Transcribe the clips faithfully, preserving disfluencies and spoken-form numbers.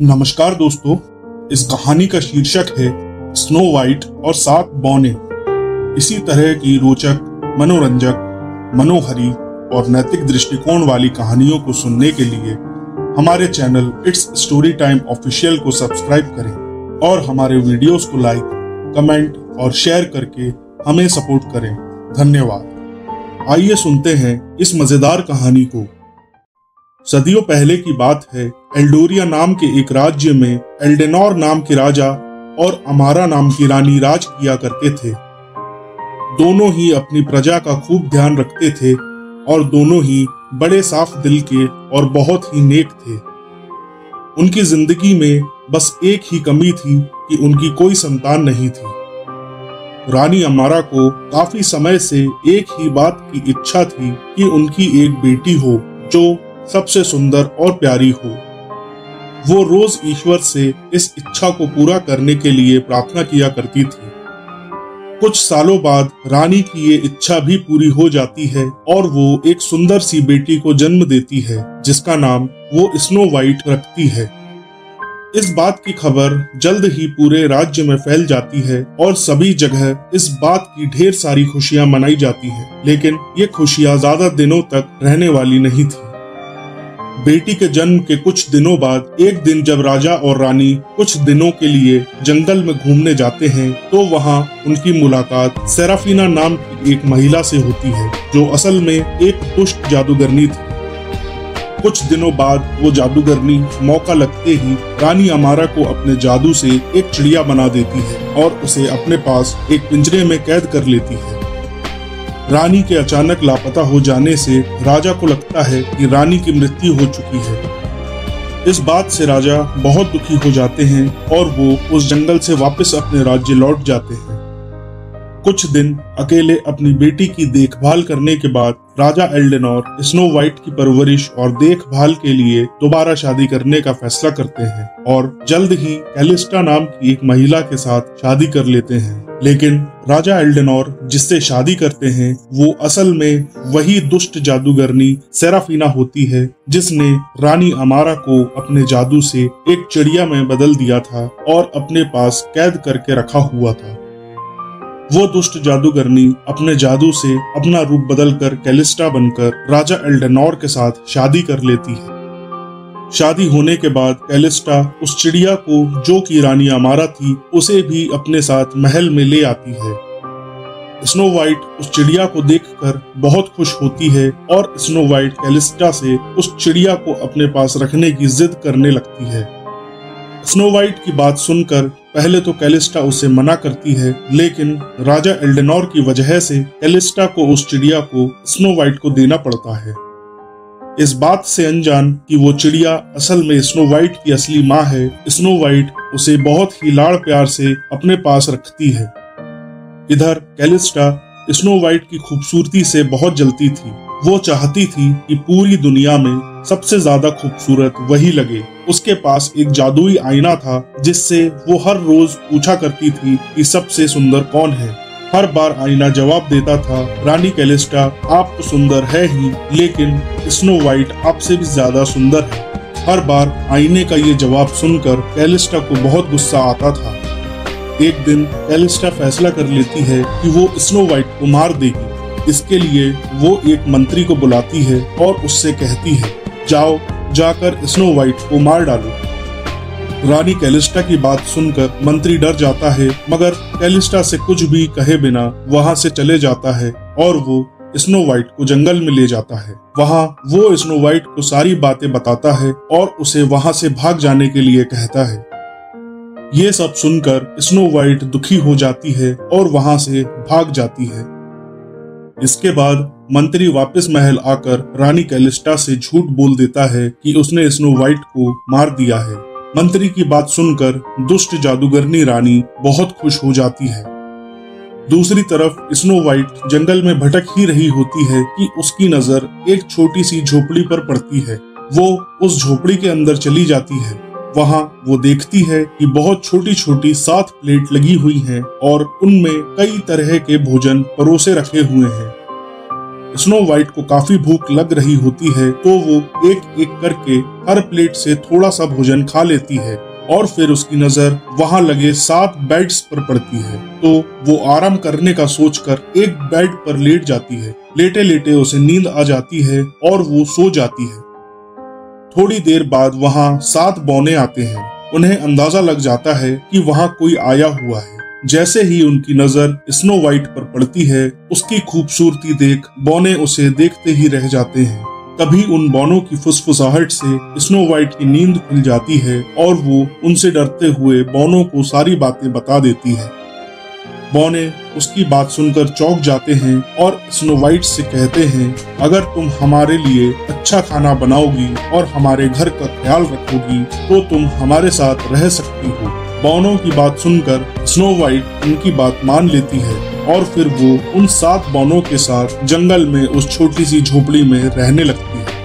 नमस्कार दोस्तों, इस कहानी का शीर्षक है स्नो वाइट और सात बौने। इसी तरह की रोचक, मनोरंजक, मनोहरी और नैतिक दृष्टिकोण वाली कहानियों को सुनने के लिए हमारे channel it's story time official को सब्सक्राइब करें और हमारे वीडियोस को लाइक, कमेंट और शेयर करके हमें सपोर्ट करें। धन्यवाद। आइए सुनते हैं इस मजेदार कहानी को। सदियों पहले की बात है। एल्डोरिया नाम के एक राज्य में एल्डेनोर नाम के राजा और अमारा नाम की रानी राज किया करते थे। दोनों ही अपनी प्रजा का खूब ध्यान रखते थे और दोनों ही बड़े साफ दिल के और बहुत ही नेक थे। उनकी जिंदगी में बस एक ही कमी थी कि उनकी कोई संतान नहीं थी। रानी अमारा को काफी समय से एक ही बात की इच्छा थी कि उनकी एक बेटी हो जो सबसे सुंदर और प्यारी हो। वो रोज ईश्वर से इस इच्छा को पूरा करने के लिए प्रार्थना किया करती थी। कुछ सालों बाद रानी की ये इच्छा भी पूरी हो जाती है और वो एक सुंदर सी बेटी को जन्म देती है जिसका नाम वो स्नो वाइट रखती है। इस बात की खबर जल्द ही पूरे राज्य में फैल जाती है और सभी जगह इस बात की ढेर सारी खुशियां मनाई जाती है, लेकिन ये खुशियां ज्यादा दिनों तक रहने वाली नहीं थी। बेटी के जन्म के कुछ दिनों बाद एक दिन जब राजा और रानी कुछ दिनों के लिए जंगल में घूमने जाते हैं तो वहां उनकी मुलाकात सेराफिना नाम की एक महिला से होती है जो असल में एक दुष्ट जादूगरनी थी। कुछ दिनों बाद वो जादूगरनी मौका लगते ही रानी अमारा को अपने जादू से एक चिड़िया बना देती है और उसे अपने पास एक पिंजरे में कैद कर लेती है। रानी के अचानक लापता हो जाने से राजा को लगता है कि रानी की मृत्यु हो चुकी है। इस बात से राजा बहुत दुखी हो जाते हैं और वो उस जंगल से वापस अपने राज्य लौट जाते हैं। कुछ दिन अकेले अपनी बेटी की देखभाल करने के बाद राजा एल्डेनोर स्नो वाइट की परवरिश और देखभाल के लिए दोबारा शादी करने का फैसला करते हैं और जल्द ही कैलिस्टा नाम की एक महिला के साथ शादी कर लेते हैं। लेकिन राजा एल्डेनोर जिससे शादी करते हैं वो असल में वही दुष्ट जादूगरनी सेराफिना होती है जिसने रानी अमारा को अपने जादू से एक चिड़िया में बदल दिया था और अपने पास कैद करके रखा हुआ था। वो दुष्ट जादूगरनी अपने जादू से अपना रूप बदलकर कैलिस्टा बनकर राजा एल्डेनोर के साथ शादी कर लेती है। शादी होने के बाद कैलिस्टा उस चिड़िया को, जो कि रानी अमारा थी, उसे भी अपने साथ महल में ले आती है। स्नो वाइट उस चिड़िया को देखकर बहुत खुश होती है और स्नो वाइट कैलिस्टा से उस चिड़िया को अपने पास रखने की जिद करने लगती है। स्नो वाइट की बात सुनकर पहले तो कैलिस्टा उसे मना करती है, लेकिन राजा एल्डेनोर की वजह से कैलिस्टा को उस चिड़िया को स्नो वाइट को देना पड़ता है। इस बात से अनजान कि वो चिड़िया असल में स्नो वाइट की असली माँ है, स्नो वाइट उसे बहुत ही लाड़ प्यार से अपने पास रखती है। इधर कैलिस्टा स्नो वाइट की खूबसूरती से बहुत जलती थी। वो चाहती थी कि पूरी दुनिया में सबसे ज्यादा खूबसूरत वही लगे। उसके पास एक जादुई आईना था जिससे वो हर रोज पूछा करती थी कि सबसे सुंदर कौन है। हर बार आईना जवाब देता था, रानी कैलिस्टा आप तो सुंदर है ही, लेकिन स्नो वाइट आपसे भी ज्यादा सुंदर है। हर बार आईने का ये जवाब सुनकर कैलिस्टा को बहुत गुस्सा आता था। एक दिन कैलिस्टा फैसला कर लेती है कि वो स्नो वाइट को मार देगी। इसके लिए वो एक मंत्री को बुलाती है और उससे कहती है, जाओ जाकर स्नो वाइट को मार डालो। रानी कैलिस्टा की बात सुनकर मंत्री डर जाता है, मगर कैलिस्टा से कुछ भी कहे बिना वहां से चले जाता है और वो स्नो वाइट को जंगल में ले जाता है। वहां वो स्नो वाइट को सारी बातें बताता है और उसे वहां से भाग जाने के लिए कहता है। ये सब सुनकर स्नो वाइट दुखी हो जाती है और वहां से भाग जाती है। इसके बाद मंत्री वापस महल आकर रानी कैलिस्टा से झूठ बोल देता है कि उसने स्नो वाइट को मार दिया है। मंत्री की बात सुनकर दुष्ट जादूगरनी रानी बहुत खुश हो जाती है। दूसरी तरफ स्नो वाइट जंगल में भटक ही रही होती है कि उसकी नजर एक छोटी सी झोपड़ी पर पड़ती है। वो उस झोपड़ी के अंदर चली जाती है। वहां वो देखती है कि बहुत छोटी छोटी सात प्लेट लगी हुई हैं और उनमें कई तरह के भोजन परोसे रखे हुए हैं। स्नो व्हाइट को काफी भूख लग रही होती है तो वो एक एक करके हर प्लेट से थोड़ा सा भोजन खा लेती है और फिर उसकी नजर वहां लगे सात बेड्स पर पड़ती है। तो वो आराम करने का सोचकर एक बेड पर लेट जाती है। लेटे लेटे उसे नींद आ जाती है और वो सो जाती है। थोड़ी देर बाद वहां सात बौने आते हैं। उन्हें अंदाजा लग जाता है कि वहां कोई आया हुआ है। जैसे ही उनकी नजर स्नो व्हाइट पर पड़ती है, उसकी खूबसूरती देख बौने उसे देखते ही रह जाते हैं। तभी उन बौनों की फुसफुसाहट से स्नो व्हाइट की नींद खुल जाती है और वो उनसे डरते हुए बौनों को सारी बातें बता देती है। बौने उसकी बात सुनकर चौंक जाते हैं और स्नो व्हाइट से कहते हैं, अगर तुम हमारे लिए अच्छा खाना बनाओगी और हमारे घर का ख्याल रखोगी तो तुम हमारे साथ रह सकती हो। बौनों की बात सुनकर स्नो व्हाइट उनकी बात मान लेती है और फिर वो उन सात बौनों के साथ जंगल में उस छोटी सी झोपड़ी में रहने लगती है।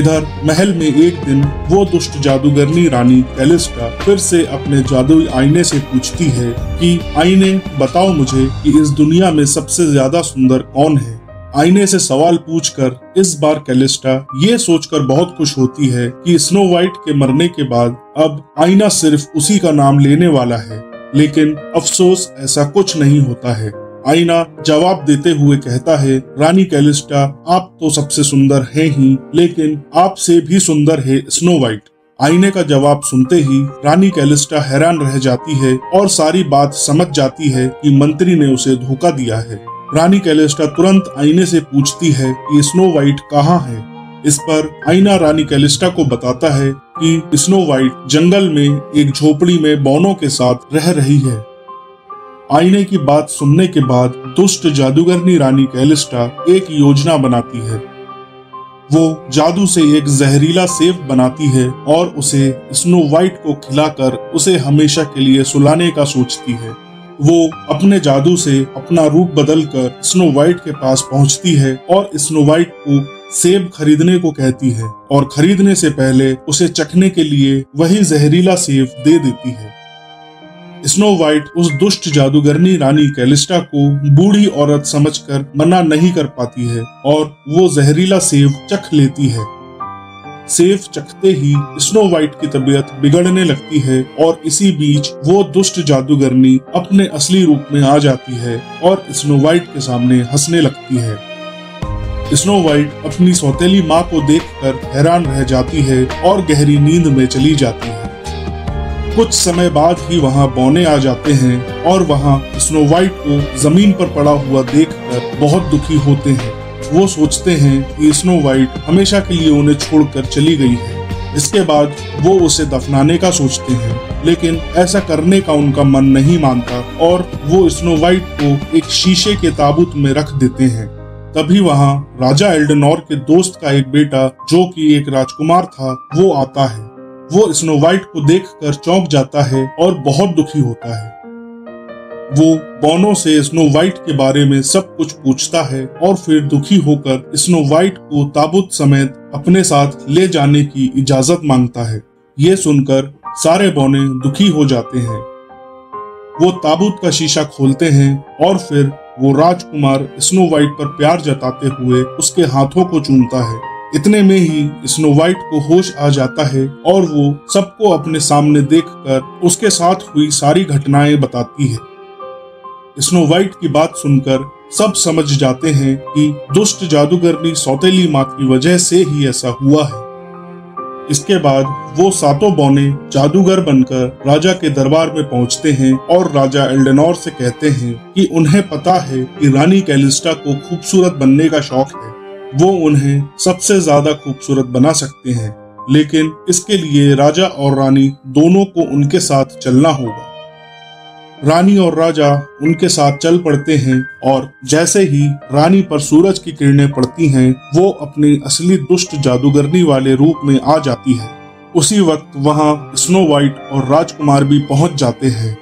इधर महल में एक दिन वो दुष्ट जादूगरनी रानी कैलिस्टा फिर से अपने जादुई आईने से पूछती है कि आईने बताओ मुझे कि इस दुनिया में सबसे ज्यादा सुंदर कौन है। आईने से सवाल पूछकर इस बार कैलिस्टा ये सोचकर बहुत खुश होती है कि स्नो व्हाइट के मरने के बाद अब आईना सिर्फ उसी का नाम लेने वाला है, लेकिन अफसोस ऐसा कुछ नहीं होता है। आईना जवाब देते हुए कहता है, रानी कैलिस्टा आप तो सबसे सुंदर हैं ही, लेकिन आपसे भी सुंदर है स्नो व्हाइट। आईने का जवाब सुनते ही रानी कैलिस्टा हैरान रह जाती है और सारी बात समझ जाती है कि मंत्री ने उसे धोखा दिया है। रानी कैलिस्टा तुरंत आईने से पूछती है कि स्नो व्हाइट कहाँ है। इस पर आईना रानी कैलिस्टा को बताता है कि स्नो व्हाइट जंगल में एक झोपड़ी में बौनों के साथ रह रही है। आईने की बात सुनने के बाद दुष्ट जादूगरनी रानी कैलिस्टा एक योजना बनाती है। वो जादू से एक जहरीला सेब बनाती है और उसे स्नो व्हाइट को खिलाकर उसे हमेशा के लिए सुलाने का सोचती है। वो अपने जादू से अपना रूप बदलकर स्नो व्हाइट के पास पहुंचती है और स्नो व्हाइट को सेब खरीदने को कहती है और खरीदने से पहले उसे चखने के लिए वही जहरीला सेब दे देती है। स्नो व्हाइट उस दुष्ट जादूगरनी रानी कैलिस्टा को बूढ़ी औरत समझकर मना नहीं कर पाती है और वो जहरीला सेब चख लेती है। सेब चखते ही स्नो व्हाइट की तबीयत बिगड़ने लगती है और इसी बीच वो दुष्ट जादूगरनी अपने असली रूप में आ जाती है और स्नो व्हाइट के सामने हंसने लगती है। स्नो व्हाइट अपनी सौतेली माँ को देखकर हैरान रह जाती है और गहरी नींद में चली जाती है। कुछ समय बाद ही वहाँ बौने आ जाते हैं और वहाँ स्नो व्हाइट को जमीन पर पड़ा हुआ देखकर बहुत दुखी होते हैं। वो सोचते हैं कि स्नो व्हाइट हमेशा के लिए उन्हें छोड़कर चली गई है। इसके बाद वो उसे दफनाने का सोचते हैं, लेकिन ऐसा करने का उनका मन नहीं मानता और वो स्नो व्हाइट को एक शीशे के ताबूत में रख देते हैं। तभी वहाँ राजा एल्डनोर के दोस्त का एक बेटा जो कि एक राजकुमार था वो आता है। वो स्नो व्हाइट को देखकर चौंक जाता है और बहुत दुखी होता है। वो बौनों से स्नो व्हाइट के बारे में सब कुछ पूछता है और फिर दुखी होकर स्नो व्हाइट को ताबूत समेत अपने साथ ले जाने की इजाजत मांगता है। ये सुनकर सारे बौने दुखी हो जाते हैं। वो ताबूत का शीशा खोलते हैं और फिर वो राजकुमार स्नो व्हाइट पर प्यार जताते हुए उसके हाथों को चूमता है। इतने में ही स्नो व्हाइट को होश आ जाता है और वो सबको अपने सामने देखकर उसके साथ हुई सारी घटनाएं बताती है। स्नो व्हाइट की बात सुनकर सब समझ जाते हैं कि दुष्ट जादूगरनी सौतेली माँ की वजह से ही ऐसा हुआ है। इसके बाद वो सातों बौने जादूगर बनकर राजा के दरबार में पहुंचते हैं और राजा एल्डनोर से कहते हैं कि उन्हें पता है कि रानी कैलिस्टा को खूबसूरत बनने का शौक है। वो उन्हें सबसे ज्यादा खूबसूरत बना सकते हैं, लेकिन इसके लिए राजा और रानी दोनों को उनके साथ चलना होगा। रानी और राजा उनके साथ चल पड़ते हैं और जैसे ही रानी पर सूरज की किरणें पड़ती हैं, वो अपने असली दुष्ट जादूगरनी वाले रूप में आ जाती है। उसी वक्त वहां स्नो व्हाइट और राजकुमार भी पहुंच जाते हैं।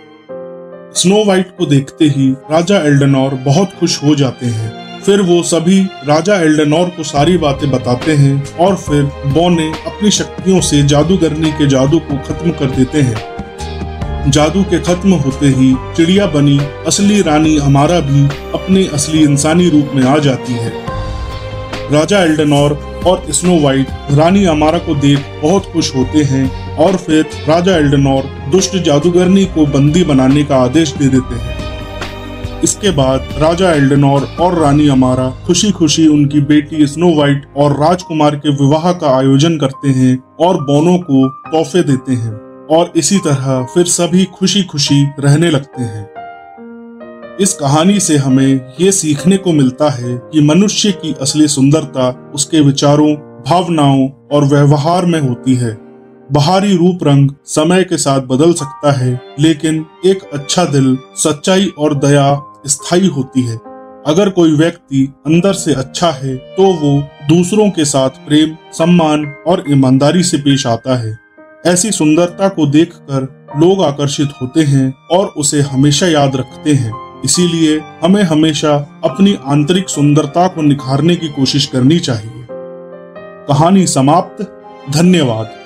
स्नो व्हाइट को देखते ही राजा एल्डनोर बहुत खुश हो जाते हैं। फिर वो सभी राजा एल्डनोर को सारी बातें बताते हैं और फिर बौने अपनी शक्तियों से जादूगरनी के जादू को खत्म कर देते हैं। जादू के खत्म होते ही चिड़िया बनी असली रानी अमारा भी अपने असली इंसानी रूप में आ जाती है। राजा एल्डनोर और स्नो वाइट रानी अमारा को देख बहुत खुश होते हैं और फिर राजा एल्डनोर दुष्ट जादूगरनी को बंदी बनाने का आदेश दे देते हैं। इसके बाद राजा एल्डनोर और रानी अमारा खुशी खुशी उनकी बेटी स्नो वाइट और राजकुमार के विवाह का आयोजन करते हैं और बोनों को तोहफे देते हैं और इसी तरह फिर सभी खुशी खुशी रहने लगते हैं। इस कहानी से हमें ये सीखने को मिलता है कि मनुष्य की असली सुंदरता उसके विचारों, भावनाओं और व्यवहार में होती है। बाहरी रूप रंग समय के साथ बदल सकता है, लेकिन एक अच्छा दिल, सच्चाई और दया स्थायी होती है। अगर कोई व्यक्ति अंदर से अच्छा है तो वो दूसरों के साथ प्रेम, सम्मान और ईमानदारी से पेश आता है। ऐसी सुंदरता को देखकर लोग आकर्षित होते हैं और उसे हमेशा याद रखते हैं। इसीलिए हमें हमेशा अपनी आंतरिक सुंदरता को निखारने की कोशिश करनी चाहिए। कहानी समाप्त। धन्यवाद।